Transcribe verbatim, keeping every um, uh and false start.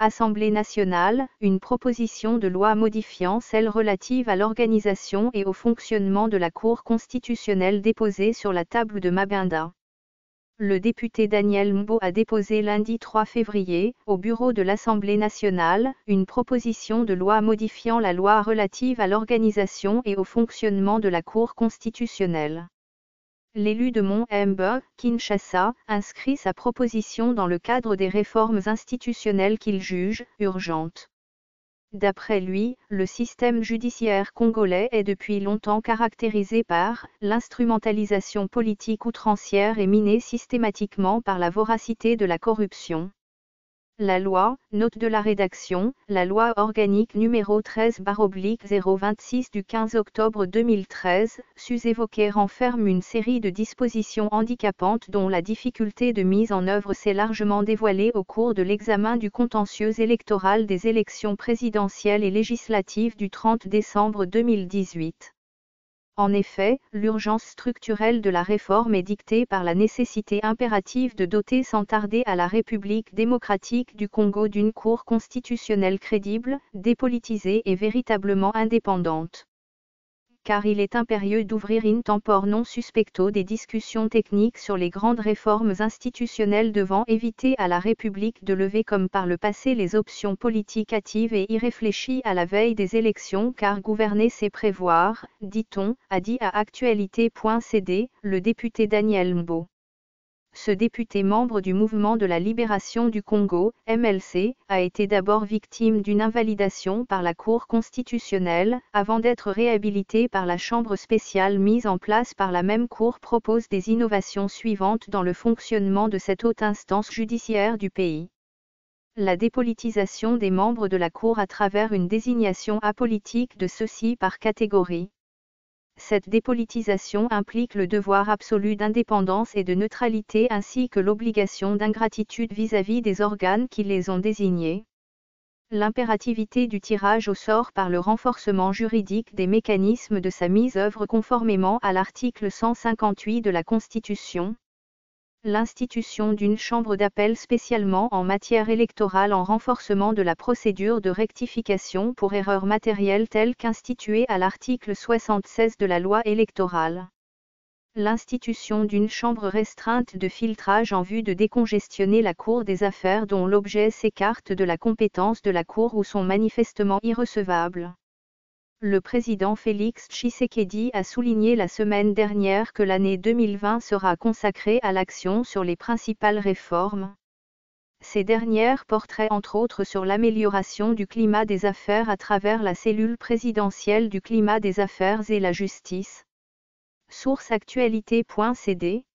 Assemblée nationale, une proposition de loi modifiant celle relative à l'organisation et au fonctionnement de la Cour constitutionnelle déposée sur la table de Mabinda. Le député Daniel Mbau a déposé lundi trois février, au bureau de l'Assemblée nationale, une proposition de loi modifiant la loi relative à l'organisation et au fonctionnement de la Cour constitutionnelle. L'élu de Mont Amba, Kinshasa, inscrit sa proposition dans le cadre des réformes institutionnelles qu'il juge urgentes. D'après lui, le système judiciaire congolais est depuis longtemps caractérisé par l'instrumentalisation politique outrancière et minée systématiquement par la voracité de la corruption. La loi, note de la rédaction, la loi organique numéro treize zéro vingt-six du quinze octobre deux mille treize, sus-évoquée renferme une série de dispositions handicapantes dont la difficulté de mise en œuvre s'est largement dévoilée au cours de l'examen du contentieux électoral des élections présidentielles et législatives du trente décembre deux mille dix-huit. En effet, l'urgence structurelle de la réforme est dictée par la nécessité impérative de doter sans tarder à la République démocratique du Congo d'une Cour constitutionnelle crédible, dépolitisée et véritablement indépendante. Car il est impérieux d'ouvrir in tempore non suspecto des discussions techniques sur les grandes réformes institutionnelles devant éviter à la République de lever comme par le passé les options politiques hâtives et irréfléchies à la veille des élections, car gouverner c'est prévoir, dit-on, a dit à actualité point c d, le député Daniel Mbau. Ce député membre du Mouvement de la Libération du Congo, M L C, a été d'abord victime d'une invalidation par la Cour constitutionnelle, avant d'être réhabilité par la Chambre spéciale mise en place par la même Cour propose des innovations suivantes dans le fonctionnement de cette haute instance judiciaire du pays. La dépolitisation des membres de la Cour à travers une désignation apolitique de ceux-ci par catégorie. Cette dépolitisation implique le devoir absolu d'indépendance et de neutralité ainsi que l'obligation d'ingratitude vis-à-vis des organes qui les ont désignés. L'impérativité du tirage au sort par le renforcement juridique des mécanismes de sa mise en œuvre conformément à l'article cent cinquante-huit de la Constitution. L'institution d'une chambre d'appel spécialement en matière électorale en renforcement de la procédure de rectification pour erreur matérielle telle qu'instituée à l'article soixante-seize de la loi électorale. L'institution d'une chambre restreinte de filtrage en vue de décongestionner la Cour des affaires dont l'objet s'écarte de la compétence de la Cour ou sont manifestement irrecevables. Le président Félix Tshisekedi a souligné la semaine dernière que l'année deux mille vingt sera consacrée à l'action sur les principales réformes. Ces dernières porteraient entre autres sur l'amélioration du climat des affaires à travers la cellule présidentielle du climat des affaires et la justice. Source actualité point c d.